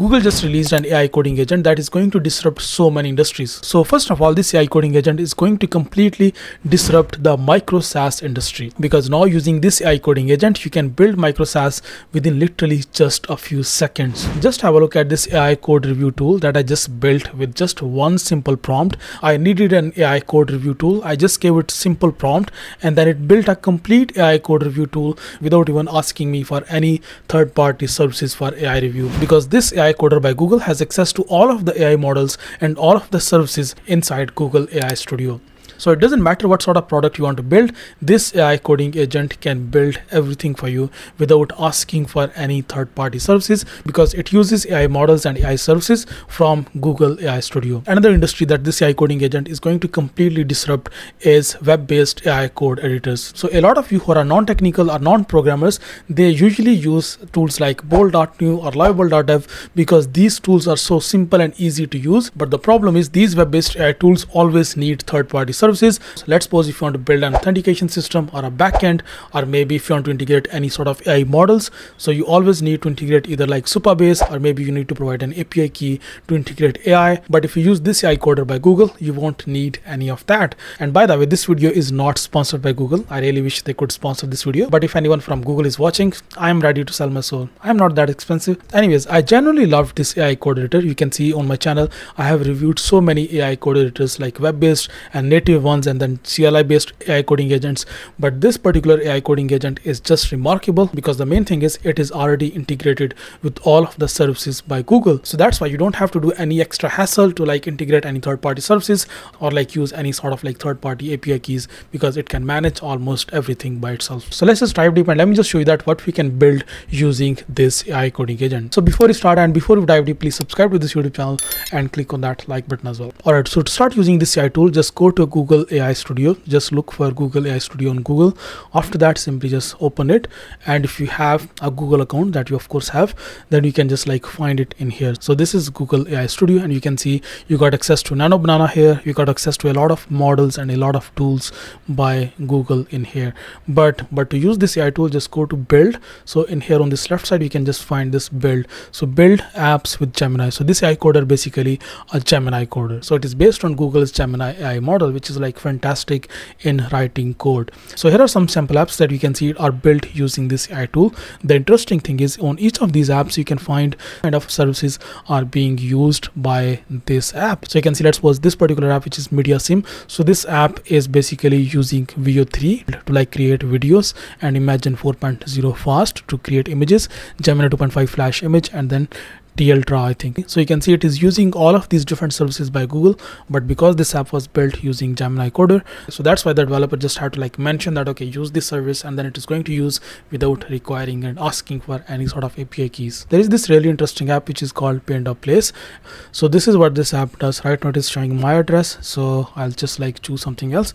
Google just released an AI coding agent that is going to disrupt so many industries. So first of all, this AI coding agent is going to completely disrupt the micro SaaS industry, because now using this AI coding agent, you can build micro SaaS within literally just a few seconds. Just have a look at this AI code review tool that I just built with just one simple prompt. I needed an AI code review tool. I just gave it simple prompt and then it built a complete AI code review tool without even asking me for any third-party services for AI review, because this AI Coder by Google has access to all of the AI models and all of the services inside Google AI Studio. So it doesn't matter what sort of product you want to build, this AI coding agent can build everything for you without asking for any third-party services, because it uses AI models and AI services from Google AI Studio. Another industry that this AI coding agent is going to completely disrupt is web-based AI code editors. So a lot of you who are non-technical or non-programmers, they usually use tools like Bolt.new or Lovable.dev because these tools are so simple and easy to use. But the problem is these web-based AI tools always need third-party services. So let's suppose if you want to build an authentication system or a backend, or maybe if you want to integrate any sort of AI models, so you always need to integrate either like Supabase, or maybe you need to provide an API key to integrate AI. But if you use this AI Coder by Google, you won't need any of that. And by the way, this video is not sponsored by Google. I really wish they could sponsor this video, but if anyone from Google is watching, I'm ready to sell my soul. I'm not that expensive. Anyways, I genuinely loved this AI code editor. You can see on my channel, I have reviewed so many AI code editors like web-based and native ones, and then CLI based AI coding agents, but this particular AI coding agent is just remarkable, because the main thing is it is already integrated with all of the services by Google. So that's why you don't have to do any extra hassle to like integrate any third party services or like use any sort of like third party API keys, because it can manage almost everything by itself. So let's just dive deep and let me just show you that what we can build using this AI coding agent. So before we start and before we dive deep, please subscribe to this YouTube channel and click on that like button as well. Alright, so to start using this AI tool, just go to Google AI Studio, just look for Google AI Studio on Google. After that, simply just open it, and if you have a Google account, that you of course have, then you can just like find it in here. So this is Google AI Studio, and you can see you got access to Nano Banana here, you got access to a lot of models and a lot of tools by Google in here. But to use this AI tool, just go to build. So in here on this left side, you can just find this build. So build apps with Gemini. So this AI coder basically a Gemini coder. So it is based on Google's Gemini AI model, which is like fantastic in writing code. So here are some sample apps that you can see are built using this AI tool. The interesting thing is on each of these apps you can find kind of services are being used by this app. So you can see, let's suppose this particular app, which is MediaSim. So this app is basically using VO3 to like create videos, and Imagine 4.0 fast to create images, Gemini 2.5 flash image, and then Ultra, I think. So you can see it is using all of these different services by Google, but because this app was built using Gemini Coder, so that's why the developer just had to like mention that okay, use this service, and then it is going to use without requiring and asking for any sort of API keys. There is this really interesting app which is called Paint a Place. So this is what this app does. Right now it is showing my address, so I'll just like choose something else.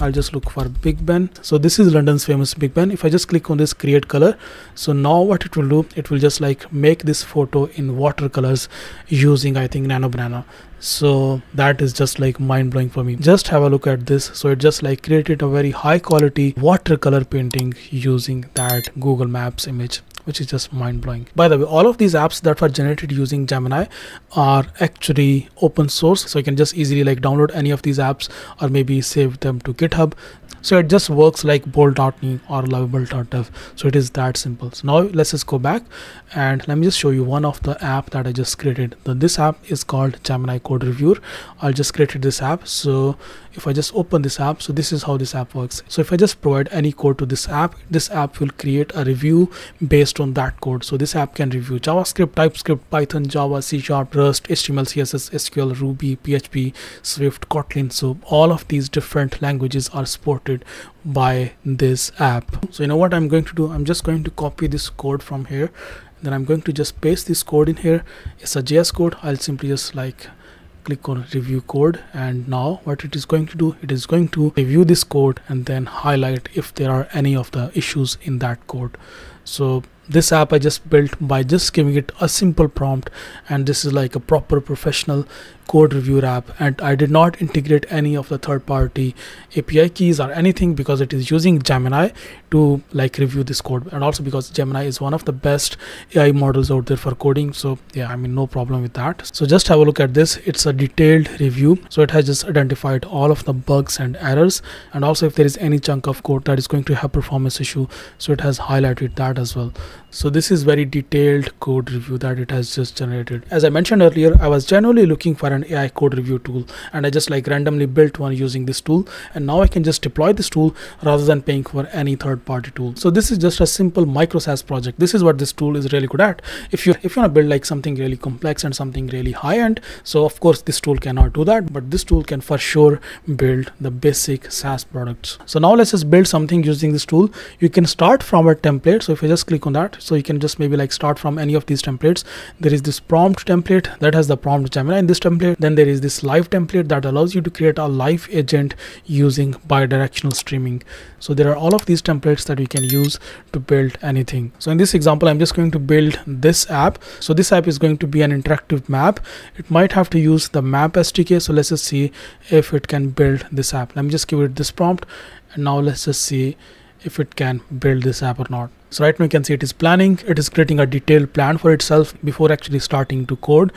I'll just look for Big Ben. So this is London's famous Big Ben. If I just click on this create color, so now what it will do, it will just like make this photo in watercolors using, I think, Nano Banana. So that is just like mind-blowing for me. Just have a look at this. So it just like created a very high quality watercolor painting using that Google Maps image, which is just mind-blowing. By the way, all of these apps that were generated using Gemini are actually open source, so you can just easily like download any of these apps or maybe save them to GitHub. So it just works like Bolt.new or Lovable.dev. So it is that simple. So now let's just go back and let me just show you one of the app that I just created. Now this app is called Gemini Code Reviewer. I just created this app. So if I just open this app, so this is how this app works. So if I just provide any code to this app will create a review based on that code. So this app can review JavaScript, TypeScript, Python, Java, C#, Rust, HTML, CSS, SQL, Ruby, PHP, Swift, Kotlin. So all of these different languages are supported by this app. So you know what I'm going to do, I'm just going to copy this code from here, then I'm going to just paste this code in here. It's a JS code. I'll simply just like click on review code, and now what it is going to do, it is going to review this code and then highlight if there are any of the issues in that code. So this app I just built by just giving it a simple prompt, and this is like a proper professional code reviewer app, and I did not integrate any of the third-party API keys or anything because it is using Gemini to like review this code, and also because Gemini is one of the best AI models out there for coding. So yeah, I mean, no problem with that. So just have a look at this. It's a detailed review, so it has just identified all of the bugs and errors, and also if there is any chunk of code that is going to have performance issue, so it has highlighted that as well. So this is very detailed code review that it has just generated. As I mentioned earlier, I was generally looking for an AI code review tool, and I just like randomly built one using this tool, and now I can just deploy this tool rather than paying for any third-party tool. So this is just a simple micro-SaaS project. This is what this tool is really good at. If you want to build like something really complex and something really high-end, so of course this tool cannot do that, but this tool can for sure build the basic SaaS products. So now let's just build something using this tool. You can start from a template, so if you just click on that, so you can just maybe like start from any of these templates. There is this prompt template that has the prompt Gemini in this template. Then there is this live template that allows you to create a live agent using bi-directional streaming. So there are all of these templates that we can use to build anything. So in this example, I'm just going to build this app. So this app is going to be an interactive map. It might have to use the map SDK. So let's just see if it can build this app. Let me just give it this prompt, and now let's just see if it can build this app or not. So right now you can see it is planning. It is creating a detailed plan for itself before actually starting to code.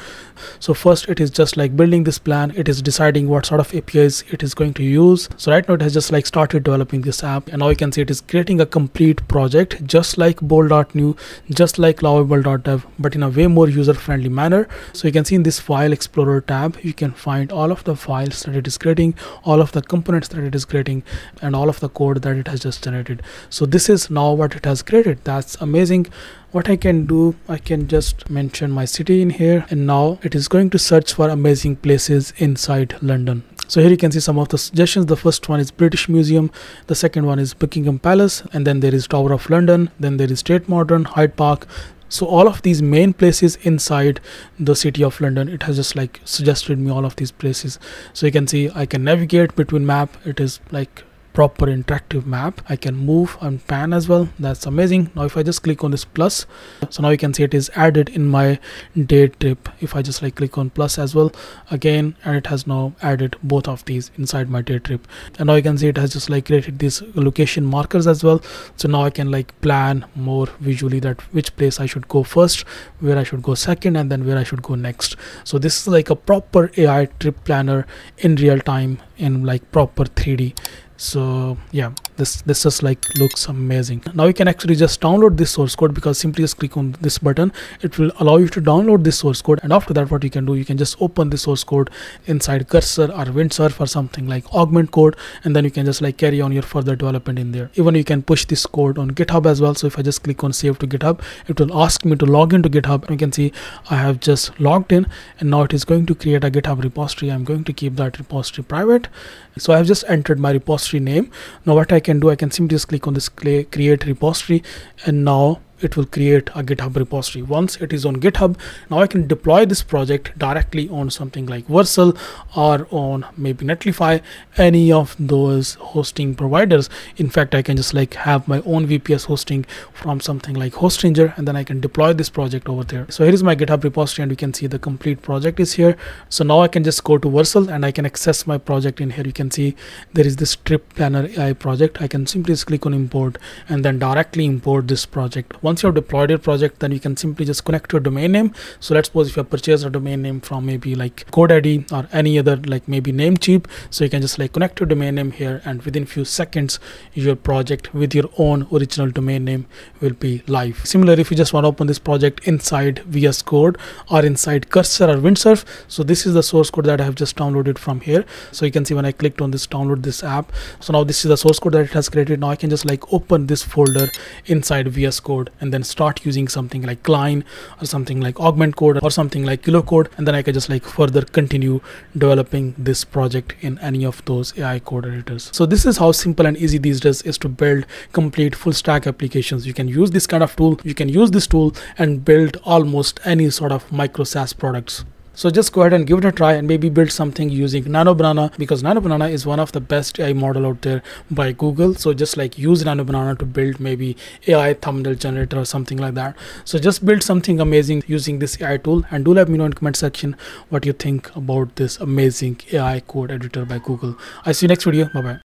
So first it is just like building this plan. It is deciding what sort of APIs it is going to use. So right now it has just like started developing this app, and now you can see it is creating a complete project, just like Bolt.new, just like Lovable.dev, but in a way more user-friendly manner. So you can see in this file explorer tab, you can find all of the files that it is creating, all of the components that it is creating, and all of the code that it has just generated. So this is now what it has created. That's amazing. What I can do, I can just mention my city in here, and now it is going to search for amazing places inside London. So here you can see some of the suggestions. The first one is British Museum, the second one is Buckingham Palace, and then there is Tower of London, then there is Tate Modern, Hyde Park. So all of these main places inside the city of London, it has just like suggested me all of these places. So you can see I can navigate between map. It is like proper interactive map. I can move and pan as well. That's amazing. Now if I just click on this plus, so now you can see it is added in my day trip. If I just like click on plus as well again, and it has now added both of these inside my day trip. And now you can see it has just like created these location markers as well. So now I can like plan more visually that which place I should go first, where I should go second, and then where I should go next. So this is like a proper AI trip planner in real time in like proper 3D. So yeah, this just like looks amazing. Now you can actually just download this source code, because simply just click on this button, it will allow you to download this source code. And after that, what you can do, you can just open the source code inside Cursor or Windsurf or something like Augment Code, and then you can just like carry on your further development in there. Even you can push this code on GitHub as well. So if I just click on save to GitHub, it will ask me to log into GitHub. You can see I have just logged in, and now it is going to create a GitHub repository. I'm going to keep that repository private. So I have just entered my repository name. Now what I can do, I can simply just click on this create repository, and now it will create a GitHub repository. Once it is on GitHub, now I can deploy this project directly on something like Vercel or on maybe Netlify, any of those hosting providers. In fact, I can just like have my own VPS hosting from something like Hostinger, and then I can deploy this project over there. So here is my GitHub repository, and you can see the complete project is here. So now I can just go to Vercel, and I can access my project in here. You can see there is this trip planner AI project. I can simply just click on import, and then directly import this project. Once you have deployed your project, then you can simply just connect your domain name. So let's suppose if you have purchased a domain name from maybe like CodeID or any other, like maybe Namecheap, so you can just like connect your domain name here, and within few seconds your project with your own original domain name will be live. Similarly, if you just want to open this project inside VS Code or inside Cursor or Windsurf, so this is the source code that I have just downloaded from here. So you can see when I clicked on this download this app, so now this is the source code that it has created. Now I can just like open this folder inside VS Code, and then start using something like Cline or something like Augment Code or something like Kilo Code, and then I can just like further continue developing this project in any of those AI code editors. So this is how simple and easy these days is to build complete full stack applications. You can use this kind of tool, you can use this tool and build almost any sort of micro SaaS products. So just go ahead and give it a try and maybe build something using Nano Banana, because Nano Banana is one of the best AI model out there by Google. So just like use Nano Banana to build maybe AI thumbnail generator or something like that. So just build something amazing using this AI tool, and do let me know in the comment section what you think about this amazing AI code editor by Google. I see you next video. Bye bye.